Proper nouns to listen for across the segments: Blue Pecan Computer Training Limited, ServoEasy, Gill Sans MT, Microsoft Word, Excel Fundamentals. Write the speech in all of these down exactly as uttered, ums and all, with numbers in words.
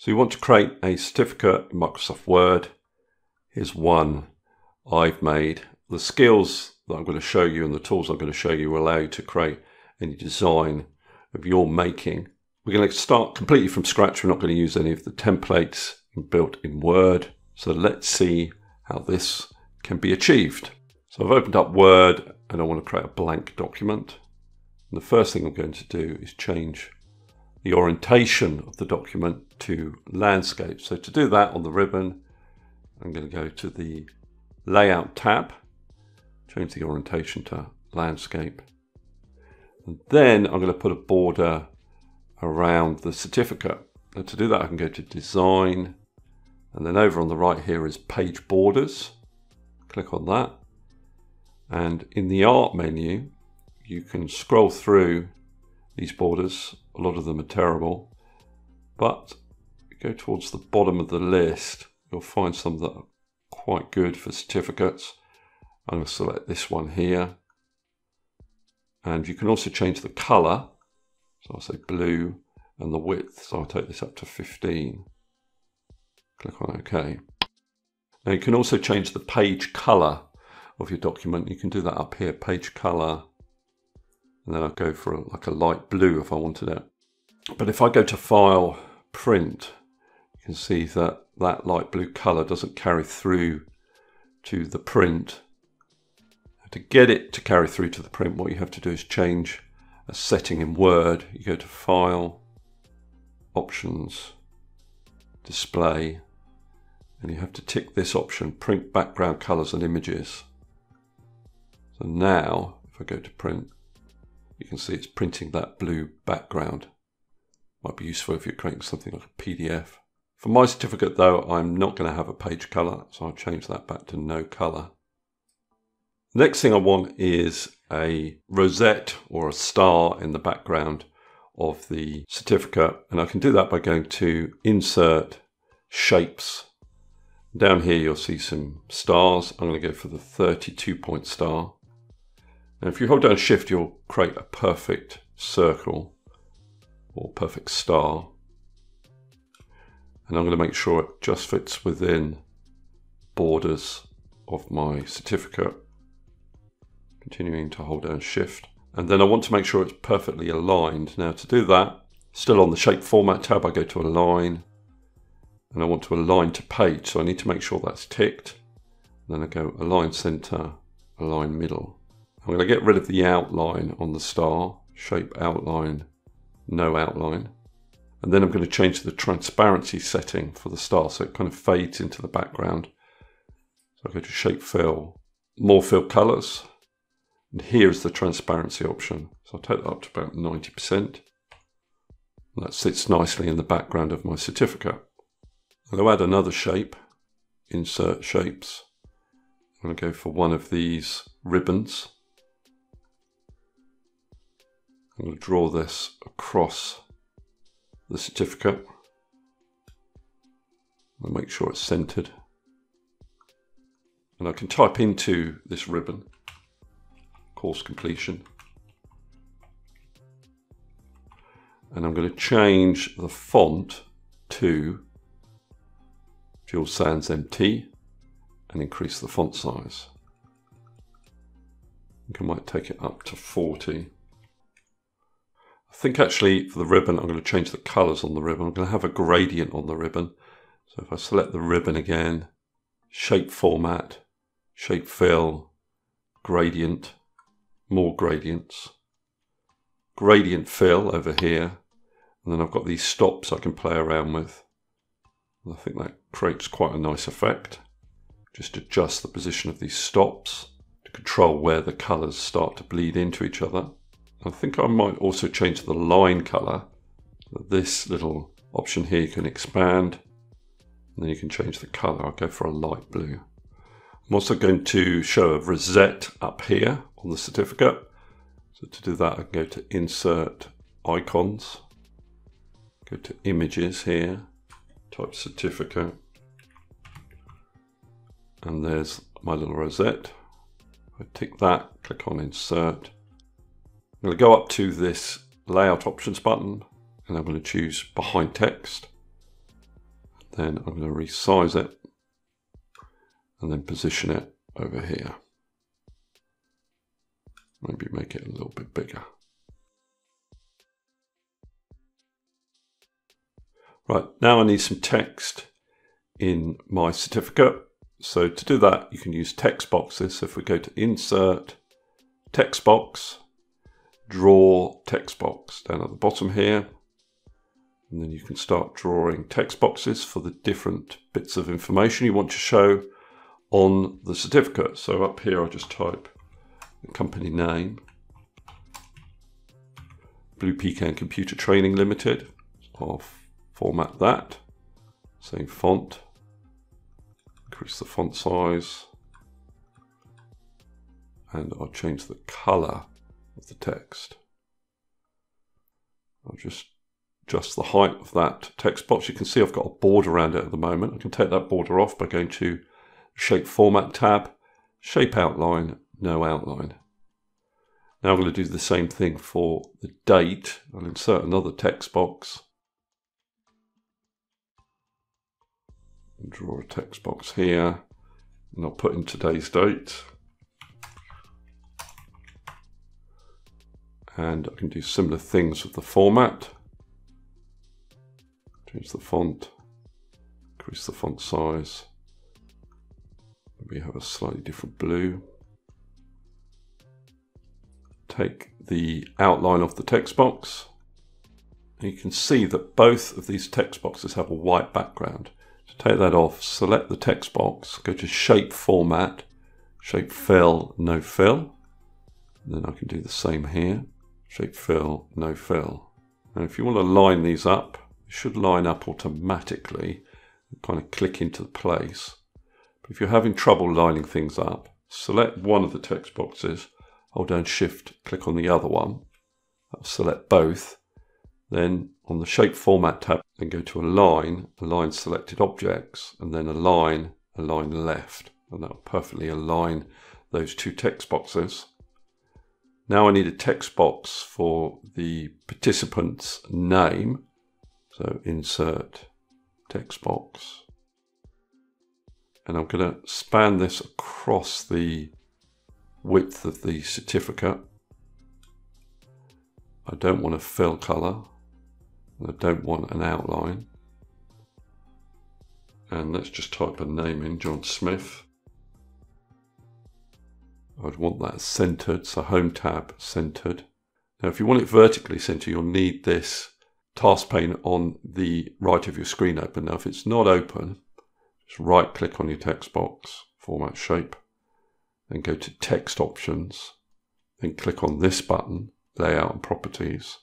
So you want to create a certificate in Microsoft Word. Here's one I've made. The skills that I'm going to show you and the tools I'm going to show you will allow you to create any design of your making. We're going to start completely from scratch. We're not going to use any of the templates built in Word. So let's see how this can be achieved. So I've opened up Word and I want to create a blank document. And the first thing I'm going to do is change the orientation of the document to landscape. So to do that, on the ribbon, I'm going to go to the Layout tab, change the orientation to landscape. And then I'm going to put a border around the certificate. Now to do that, I can go to Design, and then over on the right here is Page Borders. Click on that. And in the Art menu, you can scroll through these borders. A lot of them are terrible, but if you go towards the bottom of the list, you'll find some that are quite good for certificates. I'm going to select this one here. And you can also change the color. So I'll say blue and the width. So I'll take this up to fifteen. Click on OK. Now you can also change the page color of your document. You can do that up here, page color. And then I'll go for a, like a light blue if I wanted it. But if I go to File, Print, you can see that that light blue color doesn't carry through to the print. To get it to carry through to the print, what you have to do is change a setting in Word. You go to File, Options, Display, and you have to tick this option, Print Background Colors and Images. So now, if I go to print, you can see it's printing that blue background. Might be useful if you're creating something like a P D F. For my certificate though, I'm not going to have a page color, so I'll change that back to no color. The next thing I want is a rosette or a star in the background of the certificate. And I can do that by going to Insert, Shapes. Down here, you'll see some stars. I'm going to go for the thirty-two point star. Now, if you hold down Shift, you'll create a perfect circle or perfect star. And I'm going to make sure it just fits within borders of my certificate. Continuing to hold down Shift. And then I want to make sure it's perfectly aligned. Now to do that, still on the Shape Format tab, I go to Align. And I want to align to page, so I need to make sure that's ticked. And then I go Align Center, Align Middle. I'm going to get rid of the outline on the star, shape outline, no outline. And then I'm going to change the transparency setting for the star so it kind of fades into the background. So I go to Shape Fill, More Fill Colors. And here's the transparency option. So I'll take that up to about ninety percent. And that sits nicely in the background of my certificate. I'll add another shape, Insert Shapes. I'm going to go for one of these ribbons. I'm going to draw this across the certificate. I'll make sure it's centered. And I can type into this ribbon, course completion. And I'm going to change the font to Gill Sans M T and increase the font size. I think I might take it up to forty. I think actually for the ribbon, I'm going to change the colors on the ribbon. I'm going to have a gradient on the ribbon. So if I select the ribbon again, Shape Format, Shape Fill, Gradient, More Gradients, Gradient Fill over here. And then I've got these stops I can play around with. I think that creates quite a nice effect. Just adjust the position of these stops to control where the colors start to bleed into each other. I think I might also change the line color. This little option here, you can expand and then you can change the color. I'll go for a light blue. I'm also going to show a rosette up here on the certificate. So to do that, I can go to Insert, Icons, go to Images here, type certificate, and there's my little rosette. I tick that, click on Insert. I'm going to go up to this Layout Options button and I'm going to choose Behind Text. then I'm going to resize it and then position it over here. Maybe make it a little bit bigger. Right, now I need some text in my certificate. So to do that, you can use text boxes. So if we go to Insert, Text Box, Draw Text Box down at the bottom here. And then you can start drawing text boxes for the different bits of information you want to show on the certificate. So up here, I'll just type the company name, Blue Pecan Computer Training Limited. I'll format that, same font, increase the font size, and I'll change the color of the text. I'll just adjust the height of that text box. You can see I've got a border around it at the moment. I can take that border off by going to Shape Format tab, Shape Outline, No Outline. Now I'm going to do the same thing for the date. I'll insert another text box. And draw a text box here, and I'll put in today's date. And I can do similar things with the format. Change the font, increase the font size. We have a slightly different blue. Take the outline of the text box. And you can see that both of these text boxes have a white background. To take that off, select the text box, go to Shape Format, Shape Fill, No Fill. And then I can do the same here, Shape Fill, No Fill. And if you want to line these up, it should line up automatically, kind of click into place. If you're having trouble lining things up, select one of the text boxes, hold down Shift, click on the other one, I'll select both. Then on the Shape Format tab, then go to Align, Align Selected Objects, and then Align, Align Left. And that'll perfectly align those two text boxes. Now I need a text box for the participant's name. So insert text box. And I'm going to span this across the width of the certificate. I don't want a fill color. I don't want an outline. And let's just type a name in, John Smith. I'd want that centered, so Home tab, centered. Now, if you want it vertically centered, you'll need this task pane on the right of your screen open. Now, if it's not open, just right click on your text box, format shape, then go to text options, then click on this button, layout and properties,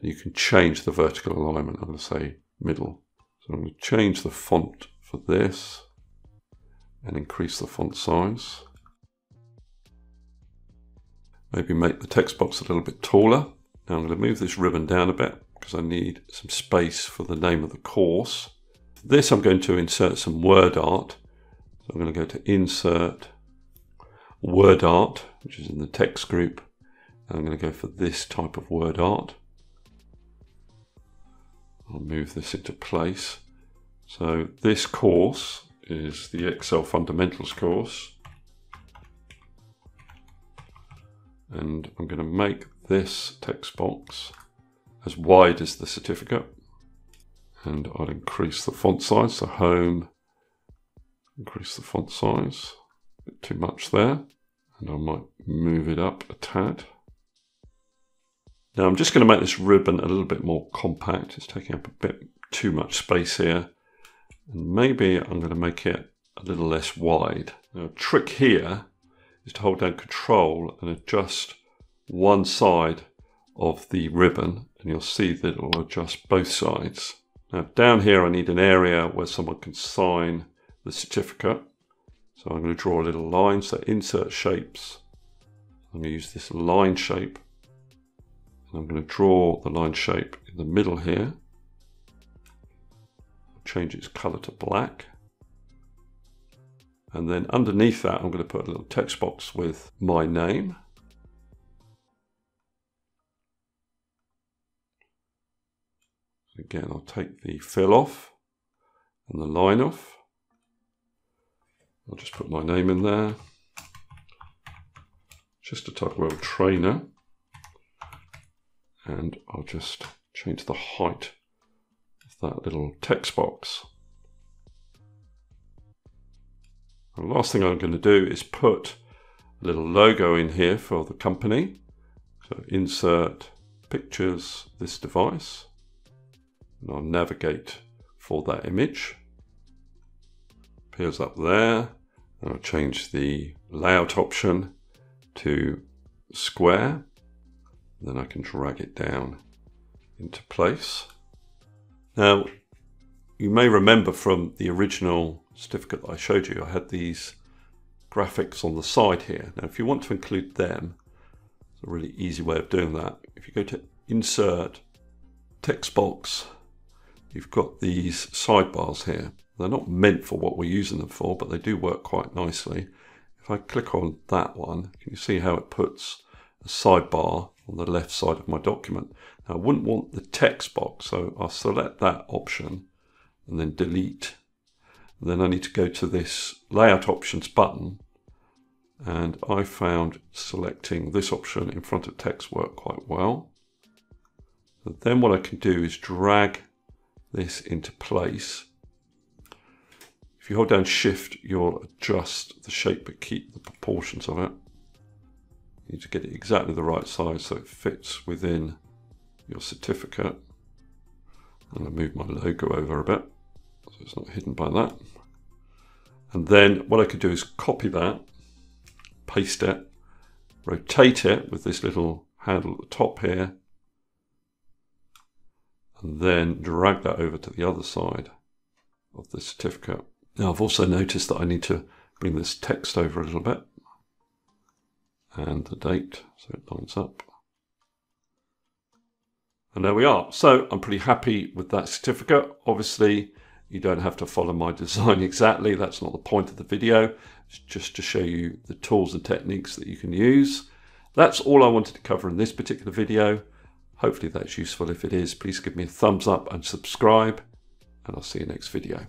and you can change the vertical alignment. I'm going to say middle. So I'm going to change the font for this and increase the font size. Maybe make the text box a little bit taller. Now I'm going to move this ribbon down a bit because I need some space for the name of the course. This I'm going to insert some word art. So I'm going to go to Insert, Word Art, which is in the text group. And I'm going to go for this type of word art. I'll move this into place. So this course is the Excel Fundamentals course. And I'm going to make this text box as wide as the certificate. And I'll increase the font size, so Home, increase the font size, a bit too much there, and I might move it up a tad. Now I'm just going to make this ribbon a little bit more compact, it's taking up a bit too much space here, and maybe I'm going to make it a little less wide. Now a trick here is to hold down Control and adjust one side of the ribbon, and you'll see that it will adjust both sides. Now down here, I need an area where someone can sign the certificate. So I'm going to draw a little line, so insert shapes. I'm going to use this line shape. And I'm going to draw the line shape in the middle here. Change its color to black. And then underneath that, I'm going to put a little text box with my name. Again, I'll take the fill off and the line off. I'll just put my name in there. Just a type world trainer. And I'll just change the height of that little text box. The last thing I'm going to do is put a little logo in here for the company. So insert pictures, this device, and I'll navigate for that image. It appears up there. And I'll change the layout option to square. Then I can drag it down into place. Now, you may remember from the original certificate that I showed you, I had these graphics on the side here. Now, if you want to include them, it's a really easy way of doing that. If you go to Insert, Text Box, you've got these sidebars here. They're not meant for what we're using them for, but they do work quite nicely. If I click on that one, can you see how it puts a sidebar on the left side of my document? Now, I wouldn't want the text box, so I'll select that option and then delete. And then I need to go to this layout options button, and I found selecting this option in front of text worked quite well. So then what I can do is drag this into place. If you hold down shift, you'll adjust the shape but keep the proportions of it. You need to get it exactly the right size so it fits within your certificate. And I'll move my logo over a bit so it's not hidden by that. And then what I could do is copy that, paste it, rotate it with this little handle at the top here, and then drag that over to the other side of the certificate. Now, I've also noticed that I need to bring this text over a little bit and the date so it lines up. And there we are. So I'm pretty happy with that certificate. Obviously, you don't have to follow my design exactly. That's not the point of the video. It's just to show you the tools and techniques that you can use. That's all I wanted to cover in this particular video. Hopefully that's useful. If it is, please give me a thumbs up and subscribe, and I'll see you next video.